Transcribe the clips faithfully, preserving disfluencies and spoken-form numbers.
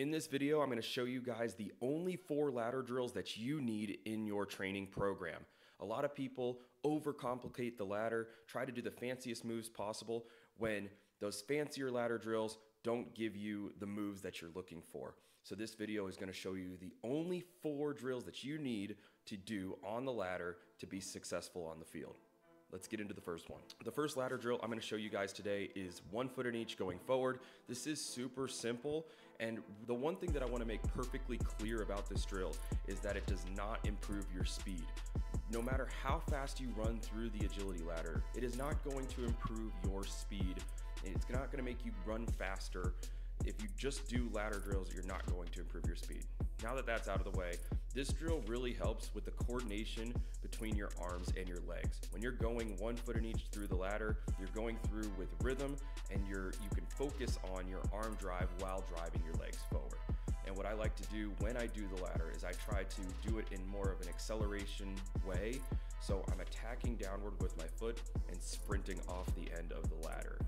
In this video, I'm going to show you guys the only four ladder drills that you need in your training program. A lot of people overcomplicate the ladder, try to do the fanciest moves possible when those fancier ladder drills don't give you the moves that you're looking for. So this video is going to show you the only four drills that you need to do on the ladder to be successful on the field. Let's get into the first one. The first ladder drill I'm going to show you guys today is one foot in each going forward. This is super simple. And the one thing that I want to make perfectly clear about this drill is that it does not improve your speed. No matter how fast you run through the agility ladder, it is not going to improve your speed. And it's not going to make you run faster. If you just do ladder drills, you're not going to improve your speed. Now that that's out of the way, this drill really helps with the coordination between your arms and your legs. When you're going one foot in each through the ladder, you're going through with rhythm and you're, you can focus on your arm drive while driving your legs forward. And what I like to do when I do the ladder is I try to do it in more of an acceleration way. So I'm attacking downward with my foot and sprinting off the end of the ladder.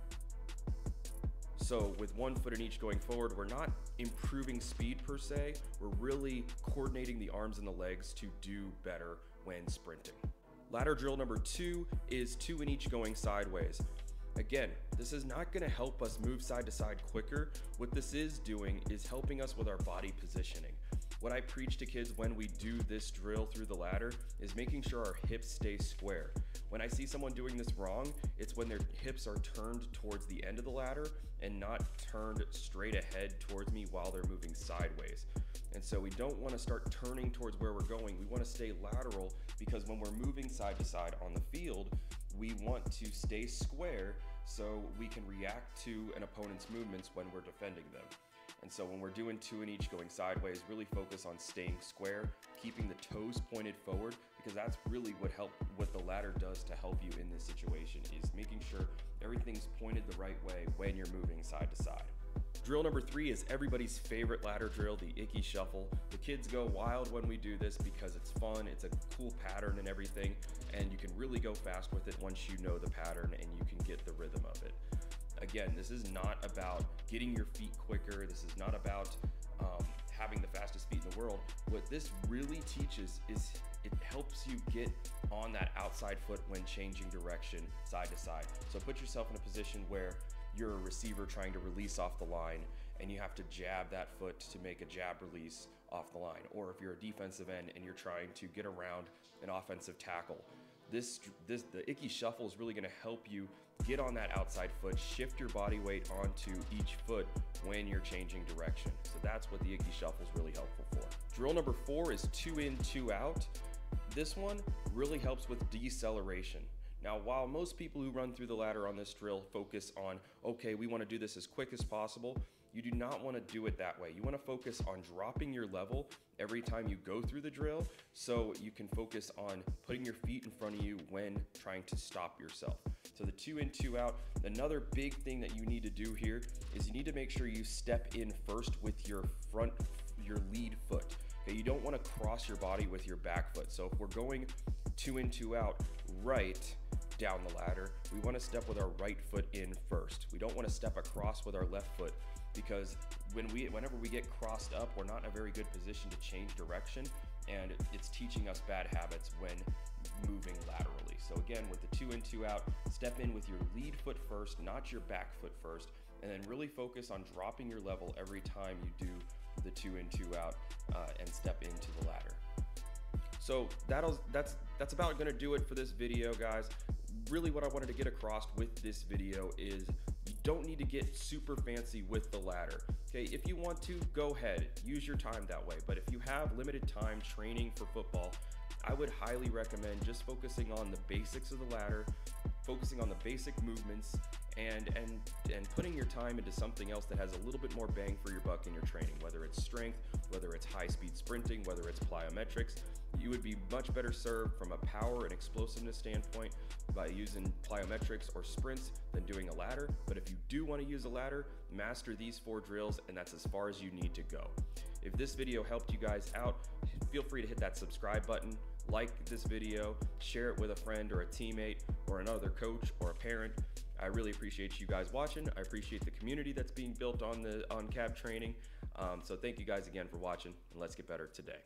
So with one foot in each going forward, we're not improving speed per se, we're really coordinating the arms and the legs to do better when sprinting. Ladder drill number two is two in each going sideways. Again, this is not going to help us move side to side quicker. What this is doing is helping us with our body positioning. What I preach to kids when we do this drill through the ladder is making sure our hips stay square. When I see someone doing this wrong, it's when their hips are turned towards the end of the ladder and not turned straight ahead towards me while they're moving sideways. And so we don't want to start turning towards where we're going. We want to stay lateral because when we're moving side to side on the field, we want to stay square so we can react to an opponent's movements when we're defending them. And so when we're doing two in each going sideways, really focus on staying square, keeping the toes pointed forward, because that's really what help, what the ladder does to help you in this situation is making sure everything's pointed the right way when you're moving side to side. Drill number three is everybody's favorite ladder drill, the Icky Shuffle. The kids go wild when we do this because it's fun, it's a cool pattern and everything, and you can really go fast with it once you know the pattern and you can get the rhythm of it. Again, this is not about getting your feet quicker. This is not about um, having the fastest feet in the world. What this really teaches is it helps you get on that outside foot when changing direction side to side. So put yourself in a position where you're a receiver trying to release off the line and you have to jab that foot to make a jab release off the line. Or if you're a defensive end and you're trying to get around an offensive tackle, This, this, the Icky Shuffle is really going to help you get on that outside foot, shift your body weight onto each foot when you're changing direction. So that's what the Icky Shuffle is really helpful for. Drill number four is two in, two out. This one really helps with deceleration. Now, while most people who run through the ladder on this drill focus on, okay, we want to do this as quick as possible, you do not want to do it that way. You want to focus on dropping your level every time you go through the drill so you can focus on putting your feet in front of you when trying to stop yourself. So the two in, two out, another big thing that you need to do here is you need to make sure you step in first with your front, your lead foot. Okay, you don't want to cross your body with your back foot. So if we're going two in, two out, right, down the ladder, we want to step with our right foot in first. We don't want to step across with our left foot because when we, whenever we get crossed up, we're not in a very good position to change direction, and it's teaching us bad habits when moving laterally. So again, with the two in, two out, step in with your lead foot first, not your back foot first, and then really focus on dropping your level every time you do the two in, two out uh, and step into the ladder. So that'll, that's, that's about gonna do it for this video, guys. Really what I wanted to get across with this video is you don't need to get super fancy with the ladder. Okay, if you want to, go ahead, use your time that way. But if you have limited time training for football, I would highly recommend just focusing on the basics of the ladder, focusing on the basic movements, and and and putting your time into something else that has a little bit more bang for your buck in your training, whether it's strength, whether it's high speed sprinting, whether it's plyometrics. You would be much better served from a power and explosiveness standpoint by using plyometrics or sprints than doing a ladder. But if you do want to use a ladder, master these four drills, and that's as far as you need to go. If this video helped you guys out, feel free to hit that subscribe button, like this video, share it with a friend or a teammate or another coach or a parent. I really appreciate you guys watching. I appreciate the community that's being built on the on C A B Training. Um, so thank you guys again for watching, and let's get better today.